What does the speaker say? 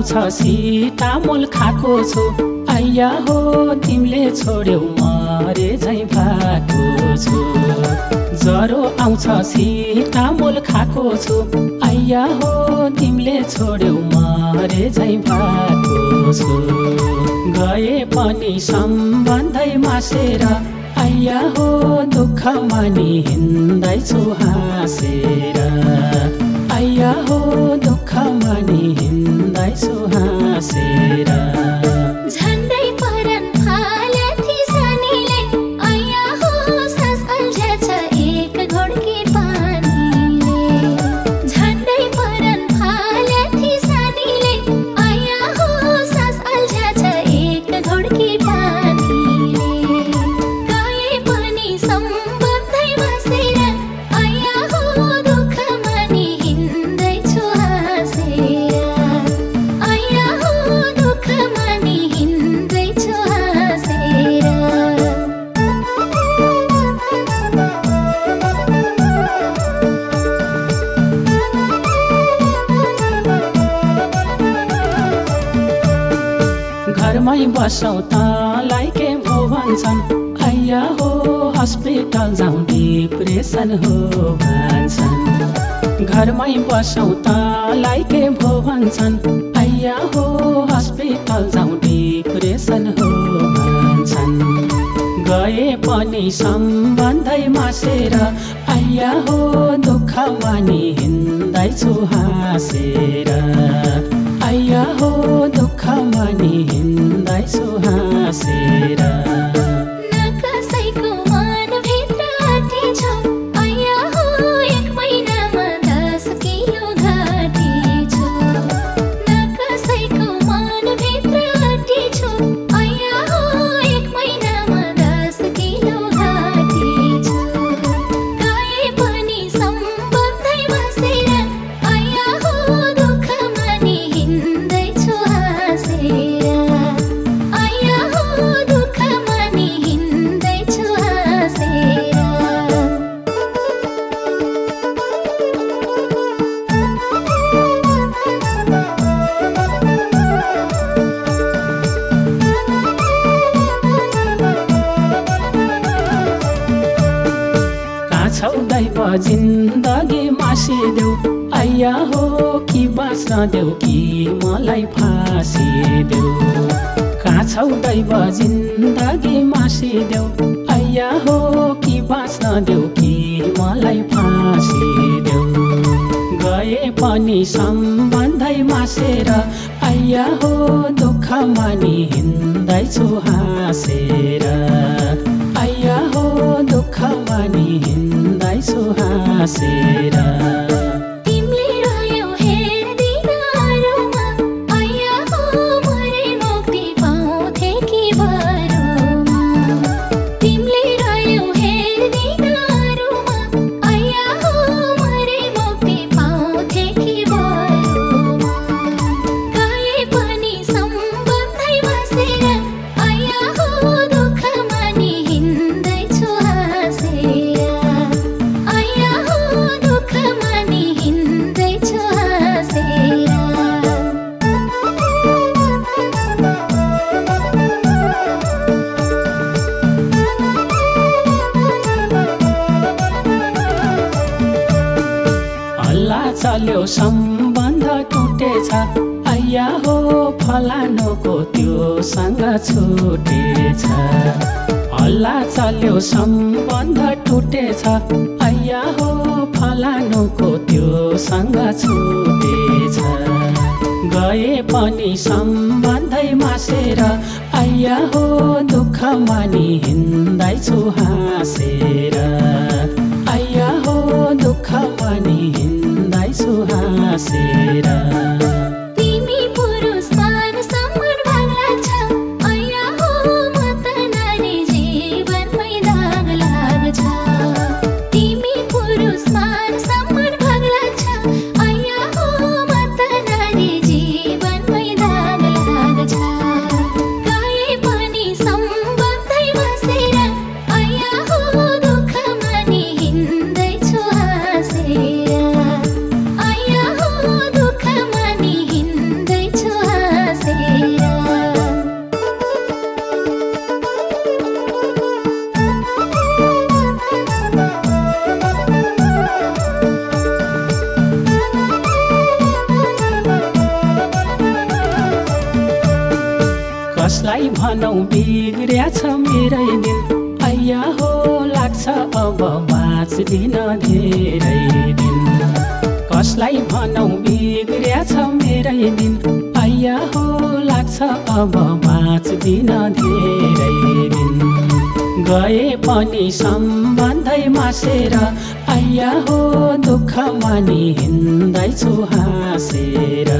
आउँछ सीता मोल खाको छु आइया हो तिमीले छोड्यौ मरे झै फाको छु। जरो आउँछ सीता मोल खाको छु आइया हो तिमीले छोड्यौ मरे झै फाको छु। गए पनि सम्बन्धै मासेर आइया हो दुःख मानि हिँड्दै छु हाँसेर। आइया हो दुःख मानि हिँड्दै छु हाँसेर। झन्डै परन फालेथि सनीले आइया हो सास अल्झेछ एक घोडकी पानीले। झन्डै परन फालेथि सनीले आइया हो सास अल्झेछ एक घोडकी घरमै बसौ तलाई के भो भन्छन् आइया हो हस्पिटल जाउँ डिप्रेसन हो भन्छन्। घरमै बसौ तलाई के भो भन्छन् आइया हो हस्पिटल जाउँ डिप्रेसन हो भन्छन्। गए पनि सम्बन्धै मासेर आइया हो दुःख मानि हिँड्दै छु हाँसेर। आइया हो दुःख मानि हिँड्दै छु हाँसेर। जिन्दगी मासिदेऊ आइया हो कि बाँच्न देऊ कि मलाई फाँसी देऊ। काछौ दैव जिन्दगी मासिदेऊ आइया हो कि बाँच्न देऊ कि मलाई फाँसी देऊ। गए पनि सम्बन्धै मासेर आइया हो दुःख मानि हिँड्दै छु हाँसेर। आइया हो दुःख मानि हिँड्दै छु हाँसेर। तिमीले रह्यौ हेर्दिन अरूमा आइया हो मरे मुक्ति पाउँथे कि बरूमा। तिमीले रह्यौ हेर्दिन अरूमा आइया हो मरे मुक्ति पाउँथे कि बरूमा। गए पनि सम्बन्धै मासेर आइया हो दुःख मानि हिँड्दै छु हाँसेर। चल्यो सम्बन्ध टुटेछ आइया हो फलानुको त्यो सँग छुटेछ। हल्ला चल्यो सम्बन्ध टुटेछ आइया हो फलानुको त्यो सँग छुटेछ। गए पनि सम्बन्धै मासेर आइया हो दुःख मानि हिँड्दै छु हाँसेर। आइया हो दुःख मानि हिँड्दै छु हाँसेर। तिमी पुरुष मान सम्मान भाग लाग्छ आइया हो म त नारी जीवनमै दाग लाग्छ। तिमी पुरुष मान सम्मान भाग लाग्छ आइया हो म त नारी जीवनमै दाग लाग्छ। गए पनि सम्बन्धै मासेर आइया हो दुःख मानि हिँड्दै छु हाँसेर। आइया हो दुःख मानि कसलाई भनौ बिग्रिया छ मेरै दिल, आइया हो लाग्छ अब बाँच्दिन धेरै दिन। कसलाई भनौ बिग्रिया छ मेरै दिल, आइया हो लाग्छ अब बाँच्दिन धेरै दिन। गए पनि सम्बन्धै मासेर, आइया हो दुःख मानि हिँड्दैछु हाँसेर।